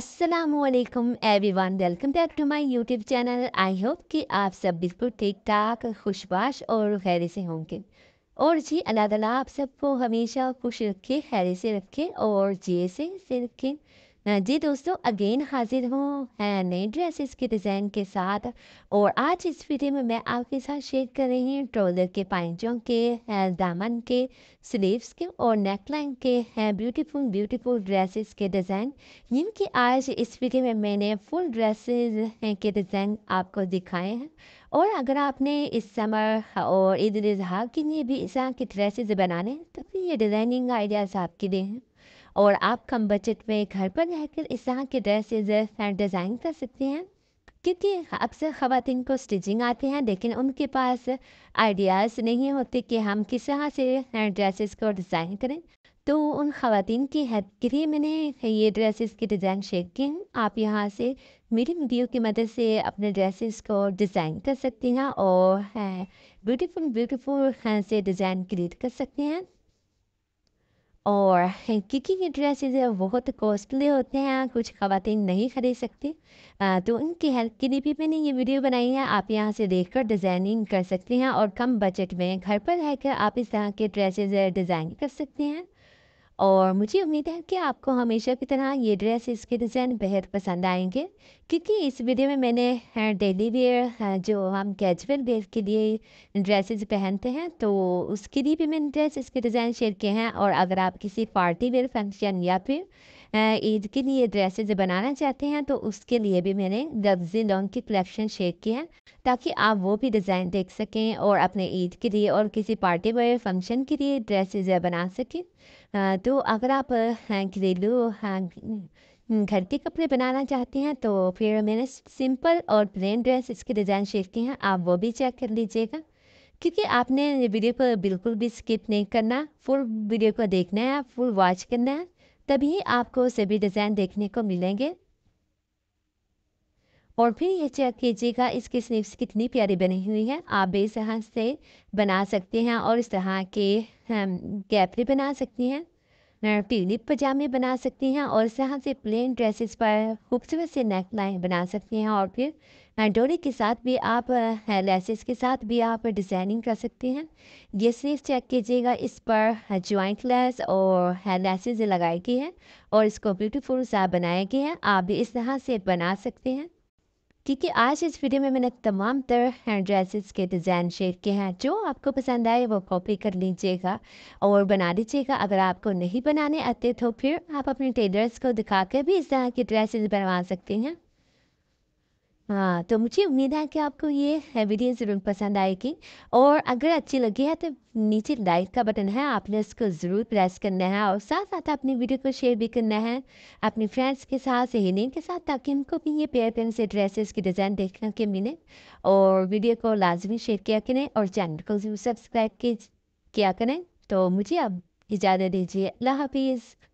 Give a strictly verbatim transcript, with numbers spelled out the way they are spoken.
अस्सलामुअलैकुम everyone, welcome back to my YouTube channel. I hope कि आप सब बिल्कुल ठीक ठाक, खुशबाश और खैर से होंगे। और जी अल्लाह ताला आप सबको हमेशा खुश रखे, खैर से रखे और जिए से, से रखे। जी दोस्तों, अगेन हाजिर हूँ हैं नए ड्रेसेस के डिज़ाइन के साथ। और आज इस वीडियो में मैं आपके साथ शेयर कर रही हूँ ट्राउज़र के पैंचों के, दामन के, स्लीव्स के और नेकलाइन के हैं ब्यूटीफुल ब्यूटीफुल ड्रेसेस के डिज़ाइन। यूँ कि आज इस वीडियो में मैंने फुल ड्रेसेस के डिज़ाइन आपको दिखाए हैं। और अगर आपने इस समर और ईद उल अज़हा के लिए भी इस तरह के ड्रेसेस बनाने हैं तो फिर ये डिज़ाइनिंग आइडियाज़ आपके लिए हैं और आप कम बजट में घर पर रहकर इस तरह के ड्रेसेस डिज़ाइन कर सकते हैं। क्योंकि अक्सर ख़वातीन को स्टिचिंग आते हैं लेकिन उनके पास आइडियाज़ नहीं होते कि हम किस तरह से ड्रेसेस को डिज़ाइन करें। तो उन ख़वातीन की हेल्प के लिए मैंने ये ड्रेसेस के डिज़ाइन शेयर किए हैं। आप यहाँ से मेरी वीडियो की मदद से अपने ड्रेसेस को डिज़ाइन कर सकते हैं और ब्यूटीफुल ब्यूटीफुल से डिज़ाइन क्रिएट कर सकते हैं। और क्योंकि ये ड्रेसेस बहुत कॉस्टली होते हैं, कुछ ख़वातीन नहीं ख़रीद सकती, तो उनकी हेल्प के लिए भी मैंने ये वीडियो बनाई है। आप यहाँ से देखकर डिज़ाइनिंग कर सकते हैं और कम बजट में घर पर रहकर आप इस तरह के ड्रेसेस डिज़ाइन कर सकते हैं। और मुझे उम्मीद है कि आपको हमेशा की तरह ये ड्रेसेस के डिज़ाइन बेहद पसंद आएंगे। क्योंकि इस वीडियो में मैंने डेली वेयर, जो हम कैजुअल वेयर के लिए ड्रेसेस पहनते हैं, तो उसके लिए भी मैंने ड्रेसेस के डिज़ाइन शेयर किए हैं। और अगर आप किसी पार्टी वेयर फंक्शन या फिर ईद के लिए ड्रेसेस बनाना चाहते हैं तो उसके लिए भी मैंने दब्जी लॉन्ग की कलेक्शन शेयर की है, ताकि आप वो भी डिज़ाइन देख सकें और अपने ईद के लिए और किसी पार्टी वेयर फंक्शन के लिए ड्रेसेस बना सकें। तो अगर आप घरेलू घर के कपड़े बनाना चाहते हैं तो फिर मैंने सिंपल और प्लेन ड्रेस इसके डिज़ाइन शेयर किए हैं, आप वो भी चेक कर लीजिएगा। क्योंकि आपने ये वीडियो को बिल्कुल भी स्किप नहीं करना, फुल वीडियो को देखना है, फुल वॉच करना है, तभी आपको सभी डिज़ाइन देखने को मिलेंगे। और फिर ये चेक कीजिएगा इसकी स्लीव्स कितनी प्यारी बनी हुई है। आप इस तरह से बना सकते हैं और इस तरह के गैफरी बना सकती हैं, पीली पजामे बना सकती हैं और इस तरह से प्लेन ड्रेसेस पर खूबसूरत से नेकलाइन बना सकती हैं। और फिर डोरी के साथ भी आप, लेसेस के साथ भी आप डिज़ाइनिंग कर सकते हैं। ये स्लीव चेक कीजिएगा, इस पर ज्वाइंट लेस और लेसेस लगाई गई है और इसको ब्यूटीफुल सा बनाया गया है। आप भी इस तरह से बना सकते हैं। क्योंकि आज इस वीडियो में मैंने तमाम तरह ड्रेसेस के डिज़ाइन शेयर किए हैं, जो आपको पसंद आए वो कॉपी कर लीजिएगा और बना लीजिएगा। अगर आपको नहीं बनाने आते तो फिर आप अपने टेलर्स को दिखा कर भी इस तरह की ड्रेसेस बनवा सकते हैं। हाँ, तो मुझे उम्मीद है कि आपको ये वीडियो ज़रूर पसंद आएगी। और अगर अच्छी लगी है तो नीचे लाइक का बटन है, आपने उसको ज़रूर प्रेस करना है और साथ साथ अपनी वीडियो को शेयर भी करना है अपने फ्रेंड्स के साथ, सहेलियों के साथ, ताकि उनको भी ये प्यारे प्यारे से ड्रेसेस के डिज़ाइन देखने के मिले। और वीडियो को लाजमी शेयर किया करें और चैनल को ज़रूर सब्सक्राइब किया करें। तो मुझे अब इजाज़त दीजिए, अल्लाह हाफिज़।